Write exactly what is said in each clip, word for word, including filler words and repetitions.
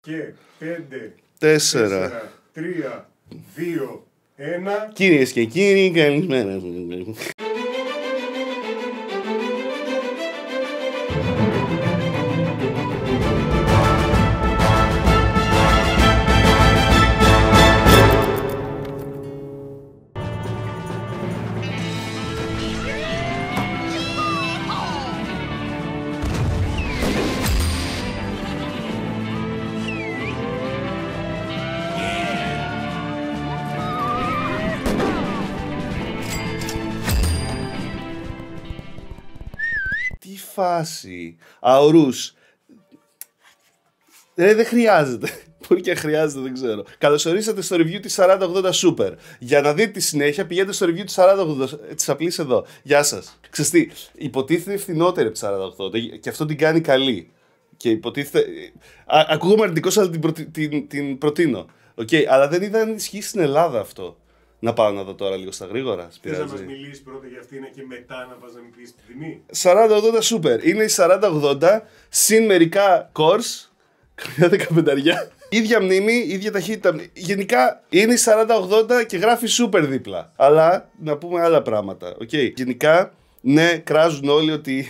Και πέντε, τέσσερα, τρία, δύο, ένα. Κυρίες και κύριοι, καλημέρα. Φάση. Αορούς. Ρε, δεν χρειάζεται. Μπορεί και χρειάζεται, δεν ξέρω. Καλωσορίσατε στο review της σαράντα ογδόντα Super. Για να δείτε τη συνέχεια, πηγαίνετε στο review της σαράντα ογδόντα της απλής εδώ. Γεια σας. Ξεστή, υποτίθεται φθηνότερη από τη σαράντα ογδόντα και αυτό την κάνει καλή. Και υποτίθεται... Α, ακούγομαι αρνητικός, αλλά την, προτι... την, την προτείνω. Okay, αλλά δεν είδα αν ισχύει στην Ελλάδα αυτό. Να πάω να δω τώρα λίγο στα γρήγορα. Θες να μας μιλήσεις πρώτα για αυτήν και μετά να πας να μιλήσεις τη τιμή. σαράντα ογδόντα Super. Είναι η σαράντα ογδόντα συν μερικά cores. Καμιά δεκαπενταριά. Ίδια μνήμη, ίδια ταχύτητα. Γενικά είναι η σαράντα ογδόντα και γράφει Super δίπλα. Αλλά να πούμε άλλα πράγματα. Okay. Γενικά, ναι, κράζουν όλοι ότι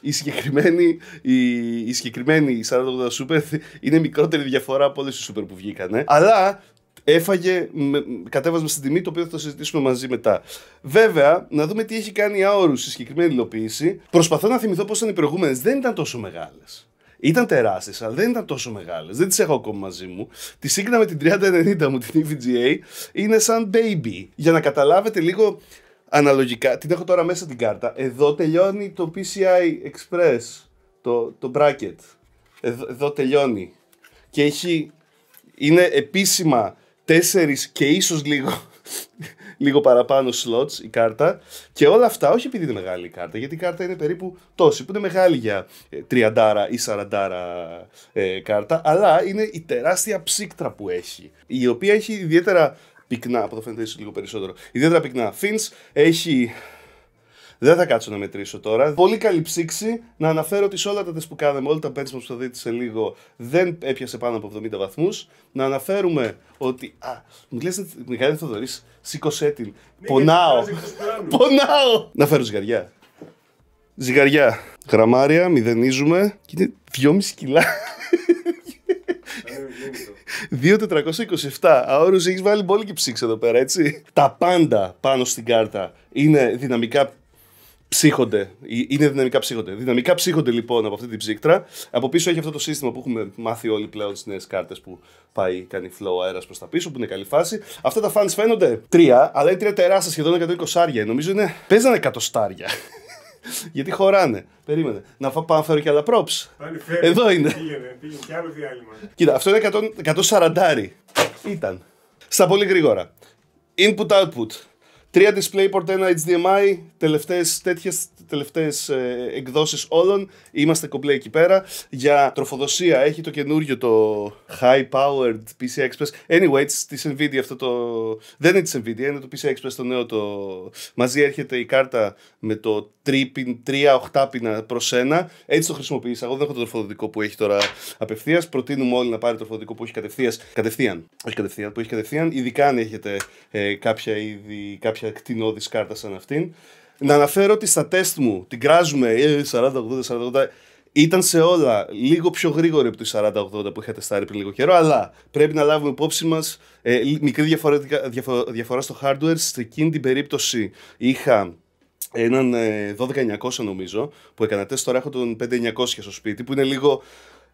η συγκεκριμένη, η, η συγκεκριμένη σαράντα ογδόντα Super είναι μικρότερη διαφορά από όλες τις Super που βγήκανε. Αλλά... έφαγε, κατέβασμα στην τιμή, το οποίο θα το συζητήσουμε μαζί μετά. Βέβαια, να δούμε τι έχει κάνει η AORUS στη συγκεκριμένη υλοποίηση. Προσπαθώ να θυμηθώ πώς ήταν οι προηγούμενες. Δεν ήταν τόσο μεγάλες. Ήταν τεράστιες, αλλά δεν ήταν τόσο μεγάλες. Δεν τις έχω ακόμα μαζί μου. Τη σύγκρινα με την τριάντα ενενήντα μου, την ι βι τζι έι, είναι σαν baby. Για να καταλάβετε λίγο αναλογικά, την έχω τώρα μέσα την κάρτα. Εδώ τελειώνει το πι σι άι Express, το, το bracket. Εδώ, εδώ τελειώνει. Και έχει, είναι επίσημα τέσσερις και ίσως λίγο, λίγο παραπάνω slots η κάρτα. Και όλα αυτά όχι επειδή είναι μεγάλη η κάρτα, γιατί η κάρτα είναι περίπου τόση που είναι μεγάλη για τριαντάρα ή σαραντάρα ε, κάρτα, αλλά είναι η τεράστια ψύκτρα που έχει, η οποία έχει ιδιαίτερα πυκνά, από το φαίνεται ίσως λίγο περισσότερο, ιδιαίτερα πυκνά fins, έχει... Δεν θα κάτσω να μετρήσω τώρα. Πολύ καλή ψήξη. Να αναφέρω ότι σε όλα τα τεστ που κάναμε, όλα τα benchmarks που θα δείτε σε λίγο, δεν έπιασε πάνω από εβδομήντα βαθμούς. Να αναφέρουμε ότι. Α, μου λες, Μιχαήλ Θοδωρή, σήκωσέ την. Πονάω. Πονάω. Να φέρω ζυγαριά. Ζυγαριά. Γραμμάρια, μηδενίζουμε. Και είναι δυόμισι κιλά. δύο χιλιάδες τετρακόσια είκοσι επτά. Αόρους, έχεις βάλει πολύ και ψήξη εδώ πέρα, έτσι. Τα πάντα πάνω στην κάρτα είναι δυναμικά. Ψύχονται, είναι δυναμικά ψύχονται. Δυναμικά ψύχονται λοιπόν από αυτή την ψύκτρα. Από πίσω έχει αυτό το σύστημα που έχουμε μάθει όλοι πλέον στις νέες κάρτες που πάει, κάνει flow αέρας προς τα πίσω, που είναι καλή φάση. Αυτά τα fans φαίνονται τρία, αλλά είναι τρία τεράστια, σχεδόν εκατόν είκοσι άρια. Νομίζω είναι. Παίζανε εκατό στάρια. Γιατί χωράνε. Περίμενε. Να πάω να φέρω και άλλα props. Εδώ είναι. Πήγαινε, πήγαινε και άλλο διάλειμμα. Κοίτα, αυτό είναι εκατό σαράντα. Ήταν. Στα πολύ γρήγορα. Input-output. Τρία DisplayPort, ένα έιτς ντι εμ άι, τελευταίες τέτοιες τελευταίες, ε, εκδόσεις όλων, είμαστε κομπλέ εκεί πέρα. Για τροφοδοσία έχει το καινούριο το High Powered πι σι άι Express, anyway, της Nvidia αυτό το... Δεν είναι της Nvidia, είναι το πι σι άι Express το νέο το... Μαζί έρχεται η κάρτα με το τρία οχτώ πίνα προς ένα, έτσι το χρησιμοποίησα, εγώ δεν έχω το τροφοδοτικό που έχει τώρα απευθείας, προτείνουμε όλοι να πάρει το τροφοδοτικό που έχει κατευθείας, κατευθείαν, όχι κατευθείαν, που έχει κατευθείαν, ειδικά αν έχετε ε, κάποια είδη, κάποια κτηνώδης κάρτα σαν αυτήν. Να αναφέρω ότι στα τεστ μου την κράζουμε σαράντα ογδόντα σαράντα ογδόντα. Ήταν σε όλα λίγο πιο γρήγορη από τη σαράντα ογδόντα που είχα τεστάρει πριν λίγο καιρό, αλλά πρέπει να λάβουμε υπόψη μας ε, μικρή διαφορά, διαφο, διαφορά στο hardware. Σε εκείνη την περίπτωση είχα έναν ε, δώδεκα εννιακόσια νομίζω που έκανα τεστ, τώρα έχω τον πέντε εννιακόσια στο σπίτι που είναι λίγο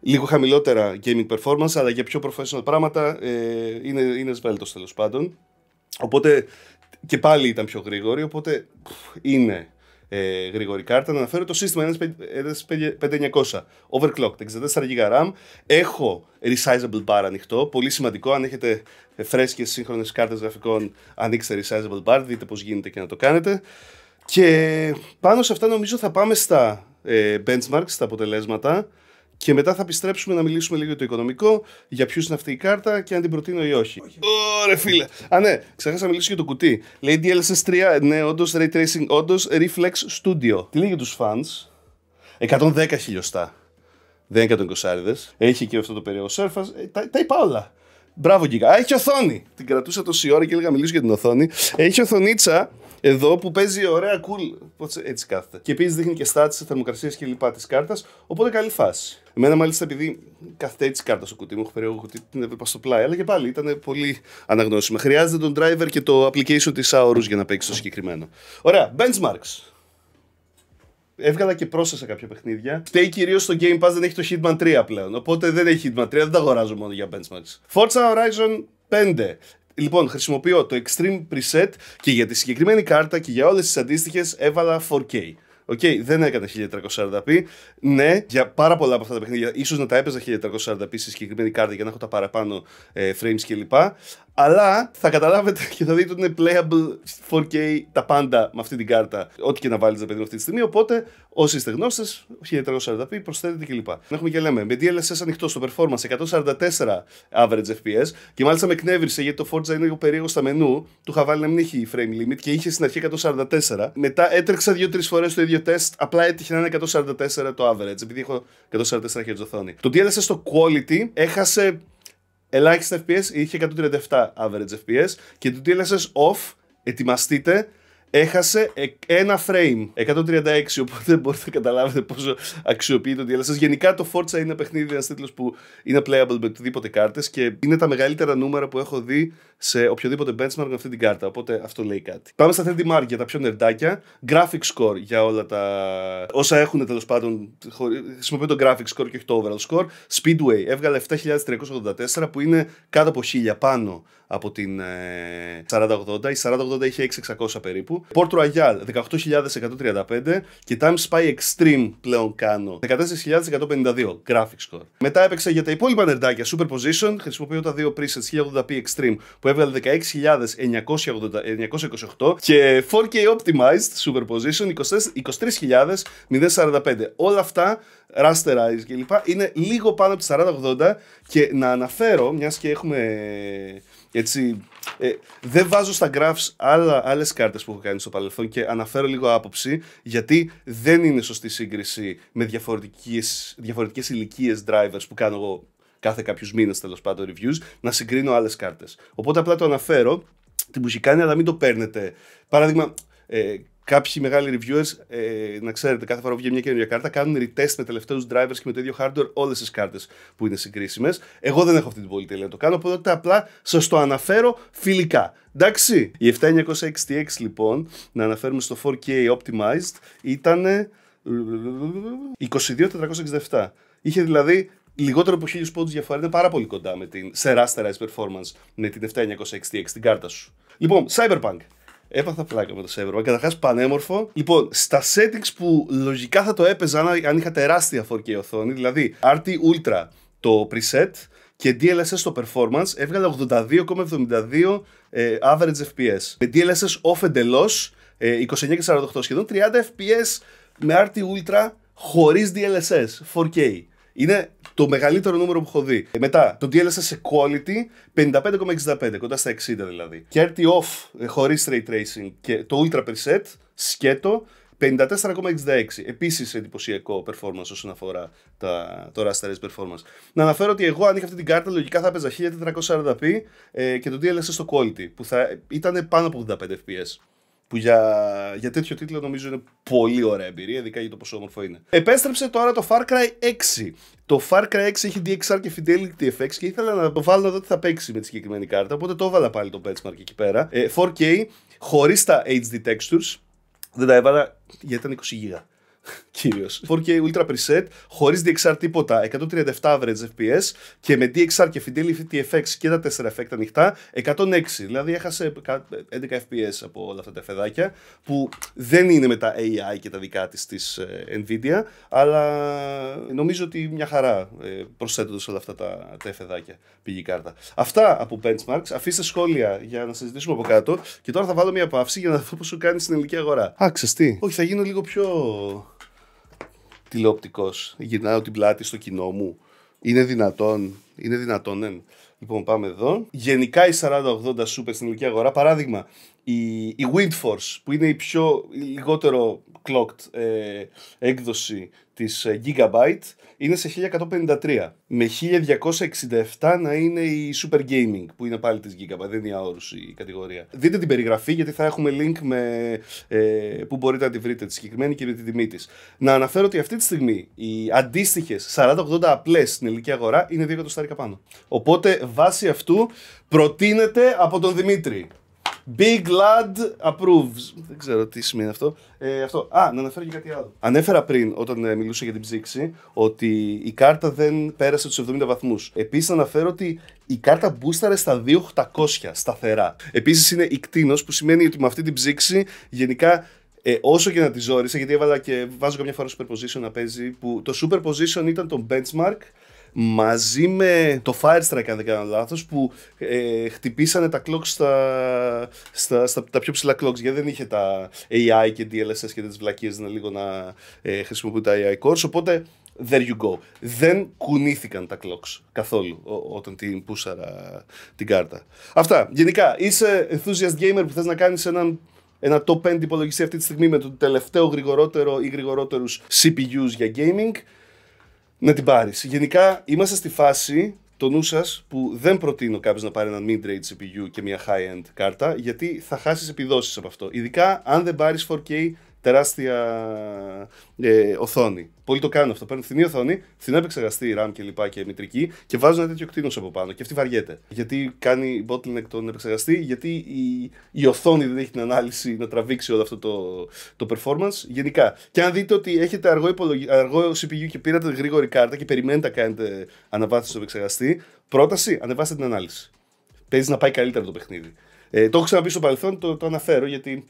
Λίγο χαμηλότερα gaming performance, αλλά για πιο professional πράγματα ε, είναι, είναι σβέλτος τέλος πάντων. Οπότε και πάλι ήταν πιο γρήγορη, οπότε είναι ε, γρήγορη κάρτα. Να αναφέρω το σύστημα πέντε εννιακόσια overclocked, εξήντα τέσσερα τζι μπι RAM. Έχω resizable bar ανοιχτό, πολύ σημαντικό. Αν έχετε φρέσκες σύγχρονες κάρτες γραφικών, ανοίξτε resizable bar, δείτε πώς γίνεται και να το κάνετε. Και πάνω σε αυτά νομίζω θα πάμε στα ε, benchmarks, στα αποτελέσματα. Και μετά θα επιστρέψουμε να μιλήσουμε λίγο για το οικονομικό, για ποιους είναι αυτή η κάρτα και αν την προτείνω ή όχι. Ωρε φίλε! Α, ναι, ξέχασα να μιλήσω για το κουτί. Λέει ντι ελ ες ες τρία, ναι, όντως, Ray Tracing, όντως, Reflex Studio. Τι λέει για τους fans? εκατόν δέκα χιλιοστά. Δεν είναι εκατόν είκοσι άριδες. Έχει και αυτό το περίεργο surface. Τα, τα είπα όλα. Μπράβο, Giga. Έχει οθόνη. Την κρατούσα τόση ώρα και έλεγα μιλήσω για την οθόνη. Έχει οθονίτσα εδώ που παίζει ωραία cool. Έτσι κάθεται. Και επίσης δείχνει και στάτες, θερμοκρασίες και λοιπά της κάρτας. Οπότε καλή φάση. Εμένα μάλιστα επειδή κάθεται έτσι κάρτα στο κουτί μου, έχω περίεργο κουτί, την έβλεπα στο πλάι. Αλλά και πάλι ήταν πολύ αναγνώσιμα. Χρειάζεται τον driver και το application της έι ο ρου για να παίξει το συγκεκριμένο. Ωραία, benchmarks. Έβγαλα και πρόσθεσα κάποια παιχνίδια. Φταίει κυρίως στο Game Pass, δεν έχει το Hitman τρία πλέον. Οπότε δεν έχει Hitman τρία, δεν τα αγοράζω μόνο για benchmarks. Forza Horizon πέντε. Λοιπόν, χρησιμοποιώ το Extreme Preset και για τη συγκεκριμένη κάρτα και για όλες τις αντίστοιχες έβαλα φορ κέι. Οκ, okay, δεν έκανα χίλια τριακόσια σαράντα πι. Ναι, για πάρα πολλά από αυτά τα παιχνίδια, ίσως να τα έπαιζα χίλια τριακόσια σαράντα πι στη συγκεκριμένη κάρτα για να έχω τα παραπάνω ε, frames κλπ. Αλλά θα καταλάβετε και θα δείτε ότι είναι playable φορ κέι τα πάντα με αυτή την κάρτα. Ό,τι και να βάλεις, παιδί μου, αυτή τη στιγμή. Οπότε, όσοι είστε γνώστες, χίλια τριακόσια σαράντα πι προσθέτετε κλπ. Έχουμε και λέμε με ντι ελ ες ες ανοιχτό στο performance εκατόν σαράντα τέσσερα average F P S. Και μάλιστα με εκνεύρισε γιατί το Forza είναι λίγο περίεργο στα μενού. Του είχα βάλει να μην έχει frame limit και είχε στην αρχή εκατόν σαράντα τέσσερα. Μετά έτρεξα δύο τρεις φορές το ίδιο τεστ. Απλά έτυχε να είναι εκατόν σαράντα τέσσερα το average, επειδή έχω εκατόν σαράντα τέσσερα χερτζ οθόνη. Το ντι ελ ες ες στο quality έχασε. Ελάχιστα εφ πι ες, είχε εκατόν τριάντα επτά average F P S και το ντι ελ ες ες off, ετοιμαστείτε, έχασε ένα frame, εκατόν τριάντα έξι, οπότε μπορείτε να καταλάβετε πόσο αξιοποιεί το ντι ελ ες ες. Γενικά το Forza είναι ένα παιχνίδι, ένας τίτλος που είναι playable με οτιδήποτε κάρτες και είναι τα μεγαλύτερα νούμερα που έχω δει σε οποιοδήποτε benchmark με αυτή την κάρτα, οπότε αυτό λέει κάτι. Πάμε στα θρι ντι Mark για τα πιο νερντάκια, graphic score για όλα τα όσα έχουν τέλος πάντων, χρησιμοποιούν το graphic score και όχι το overall score. Speedway έβγαλε επτά χιλιάδες τριακόσια ογδόντα τέσσερα που είναι κάτω από χίλια πάνω από την ε, σαράντα ογδόντα, η σαράντα ογδόντα είχε έξι χιλιάδες εξακόσια περίπου. Port Royal δεκαοκτώ χιλιάδες εκατόν τριάντα πέντε και Timespy Extreme πλέον κάνω δεκατέσσερις χιλιάδες εκατόν πενήντα δύο graphic score. Μετά έπαιξα για τα υπόλοιπα νερντάκια Superposition, χρησιμοποιώ τα δύο presets χίλια ογδόντα πι Extreme που έβγαλε δεκαέξι χιλιάδες εννιακόσια είκοσι οκτώ και φορ κέι Optimized Superposition είκοσι τρεις χιλιάδες σαράντα πέντε. Όλα αυτά rasterize και λοιπά είναι λίγο πάνω από τις σαράντα ογδόντα και να αναφέρω, μιας και έχουμε έτσι, ε, δεν βάζω στα graphs άλλα, άλλες κάρτες που έχω κάνει στο παρελθόν και αναφέρω λίγο άποψη γιατί δεν είναι σωστή σύγκριση με διαφορετικές, διαφορετικές ηλικίες drivers που κάνω εγώ κάθε κάποιους μήνες τέλος πάντων reviews να συγκρίνω άλλες κάρτες. Οπότε απλά το αναφέρω, την μουσικάνη αλλά μην το παίρνετε. Παράδειγμα, ε, κάποιοι μεγάλοι reviewers, ε, να ξέρετε, κάθε φορά που βγαίνει μια καινούργια κάρτα, κάνουν retest με τελευταίους drivers και με το ίδιο hardware όλες τις κάρτες που είναι συγκρίσιμες. Εγώ δεν έχω αυτή την πολυτέλεια να το κάνω, οπότε απλά σας το αναφέρω φιλικά. Εντάξει, η επτά χιλιάδες εννιακόσια εξήντα έξι λοιπόν, να αναφέρουμε στο φορ κέι Optimized, ήταν είκοσι δύο χιλιάδες τετρακόσια εξήντα επτά. Είχε δηλαδή λιγότερο από χίλιους πόντους διαφορά, είναι πάρα πολύ κοντά με την, σε rasterized performance με την επτά χιλιάδες εννιακόσια εξήντα έξι, την κάρτα σου. Λοιπόν, Cyberpunk. Έπαθα πλάκα με το Cyberpunk, καταρχάς πανέμορφο. Λοιπόν, στα settings που λογικά θα το έπαιζα αν είχα τεράστια φορ κέι οθόνη, δηλαδή αρ τι Ultra το preset και ντι ελ ες ες το performance, έβγαλε ογδόντα δύο κόμμα εβδομήντα δύο ε, average εφ πι ες. Με ντι ελ ες ες off εντελώς, ε, είκοσι εννιά και σαράντα οκτώ σχεδόν, τριάντα εφ πι ες με αρ τι Ultra χωρίς ντι ελ ες ες φορ κέι. Είναι το μεγαλύτερο νούμερο που έχω δει. Μετά, το ντι ελ ες ες σε quality πενήντα πέντε κόμμα εξήντα πέντε, κοντά στα εξήντα δηλαδή. Και αρ τι off, χωρίς Ray Tracing και το Ultra Preset, σκέτο, πενήντα τέσσερα κόμμα εξήντα έξι. Επίσης εντυπωσιακό performance όσον αφορά τα, το rasterized performance. Να αναφέρω ότι εγώ αν είχα αυτή την κάρτα λογικά θα παίζα χίλια τετρακόσια σαράντα πι ε, και το ντι ελ ες ες στο quality που θα ήταν πάνω από ογδόντα πέντε εφ πι ες. Που για, για τέτοιο τίτλο νομίζω είναι πολύ ωραία εμπειρία, ειδικά για το πόσο όμορφο είναι. Επέστρεψε τώρα το Far Cry έξι. Το Far Cry έξι έχει ντι εξ αρ και FidelityFX και ήθελα να βάλω εδώ τι θα παίξει με τη συγκεκριμένη κάρτα, οπότε το έβαλα πάλι το benchmark εκεί πέρα. Ε, φορ κέι, χωρίς τα έιτς ντι textures, δεν τα έβαλα γιατί ήταν είκοσι γίγα. Κύριος. φορ κέι Ultra Preset, χωρίς ντι εξ αρ τίποτα, εκατόν τριάντα επτά average F P S και με ντι εξ αρ και FidelityFX και τα τέσσερα effect ανοιχτά, εκατόν έξι. Δηλαδή έχασε έντεκα εφ πι ες από όλα αυτά τα φεδάκια που δεν είναι με τα έι άι και τα δικά της της Nvidia, αλλά νομίζω ότι μια χαρά προσθέτοντας όλα αυτά τα, τα φεδάκια πήγε η κάρτα. Αυτά από benchmarks, αφήστε σχόλια για να συζητήσουμε από κάτω και τώρα θα βάλω μια παύση για να δω πόσο κάνει στην ελληνική αγορά. Α, ξεστή. Όχι, θα γίνω λίγο πιο τηλεοπτικός, γυρνάω την πλάτη στο κοινό μου. Είναι δυνατόν, είναι δυνατόν, ναι. Λοιπόν, πάμε εδώ. Γενικά η σαράντα ογδόντα Super στην ελληνική αγορά, παράδειγμα, η, η Windforce που είναι η πιο η λιγότερο clocked ε, έκδοση της Gigabyte είναι σε χίλια εκατόν πενήντα τρία, με χίλια διακόσια εξήντα επτά να είναι η Super Gaming, που είναι πάλι της Gigabyte, δεν είναι η AORUS η κατηγορία. Δείτε την περιγραφή, γιατί θα έχουμε link με, ε, που μπορείτε να τη βρείτε τη συγκεκριμένη και με τη τιμή της. Να αναφέρω ότι αυτή τη στιγμή οι αντίστοιχες σαράντα ογδόντα απλές στην ελληνική αγορά είναι δύο εκατοστάρικα πάνω. Οπότε βάσει αυτού προτείνεται από τον Δημήτρη. Big Lad approves. Δεν ξέρω τι σημαίνει αυτό. Ε, αυτό. Α, να αναφέρω και κάτι άλλο. Ανέφερα πριν, όταν ε, μιλούσα για την ψήξη, ότι η κάρτα δεν πέρασε τους εβδομήντα βαθμούς. Επίσης, αναφέρω ότι η κάρτα μπούσταρε στα δύο χιλιάδες οκτακόσια σταθερά. Επίσης, είναι ικτίνος, που σημαίνει ότι με αυτή την ψήξη γενικά. Ε, όσο και να τη ζόρισα, γιατί έβαλα και βάζω καμιά φορά Superposition να παίζει, που το Superposition ήταν το benchmark μαζί με το Fire Strike, αν δεν κάνω λάθος, που ε, χτυπήσανε τα clocks στα, στα, στα τα πιο ψηλά clocks, γιατί δεν είχε τα έι άι και ντι ελ ες ες και τις βλακίες να λίγο να ε, χρησιμοποιούν τα έι άι cores, οπότε there you go. Δεν κουνήθηκαν τα clocks καθόλου ό, όταν την πούσαρα την κάρτα. Αυτά, γενικά, είσαι enthusiast gamer που θες να κάνεις έναν Ένα top πέντε υπολογιστή αυτή τη στιγμή με το τελευταίο γρηγορότερο ή γρηγορότερους σι πι γιους για gaming, να την πάρεις. Γενικά είμαστε στη φάση, το νου σας, που δεν προτείνω κάποιος να πάρει ένα mid-range σι πι γιου και μια high-end κάρτα, γιατί θα χάσεις επιδόσεις από αυτό. Ειδικά αν δεν πάρεις φορ κέι τεράστια ε, οθόνη. Πολλοί το κάνουν αυτό. Παίρνουν φθηνή οθόνη, φθηνά επεξεργαστή, RAM και λοιπά και μητρική, και βάζουν ένα τέτοιο κτίνος από πάνω. Και αυτή βαριέται. Γιατί κάνει bottleneck τον επεξεργαστή, γιατί η, η οθόνη δεν έχει την ανάλυση να τραβήξει όλο αυτό το, το performance. Γενικά. Και αν δείτε ότι έχετε αργό, υπολογι... αργό σι πι γιου και πήρατε γρήγορη κάρτα και περιμένετε να κάνετε αναβάθμιση στον επεξεργαστή, πρόταση: ανεβάστε την ανάλυση. Παίζει να πάει καλύτερα το παιχνίδι. Ε, το έχω ξαναπεί στο παρελθόν, το, το αναφέρω γιατί.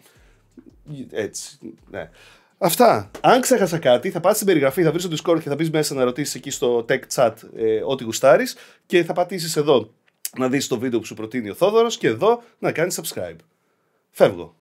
Έτσι, ναι. Αυτά. Αν ξέχασα κάτι, θα πάτε στην περιγραφή, θα βρεις στο Discord και θα μπεις μέσα να ρωτήσεις εκεί στο tech chat ε, ό,τι γουστάρεις, και θα πατήσεις εδώ να δεις το βίντεο που σου προτείνει ο Θόδωρος και εδώ να κάνεις subscribe. Φεύγω.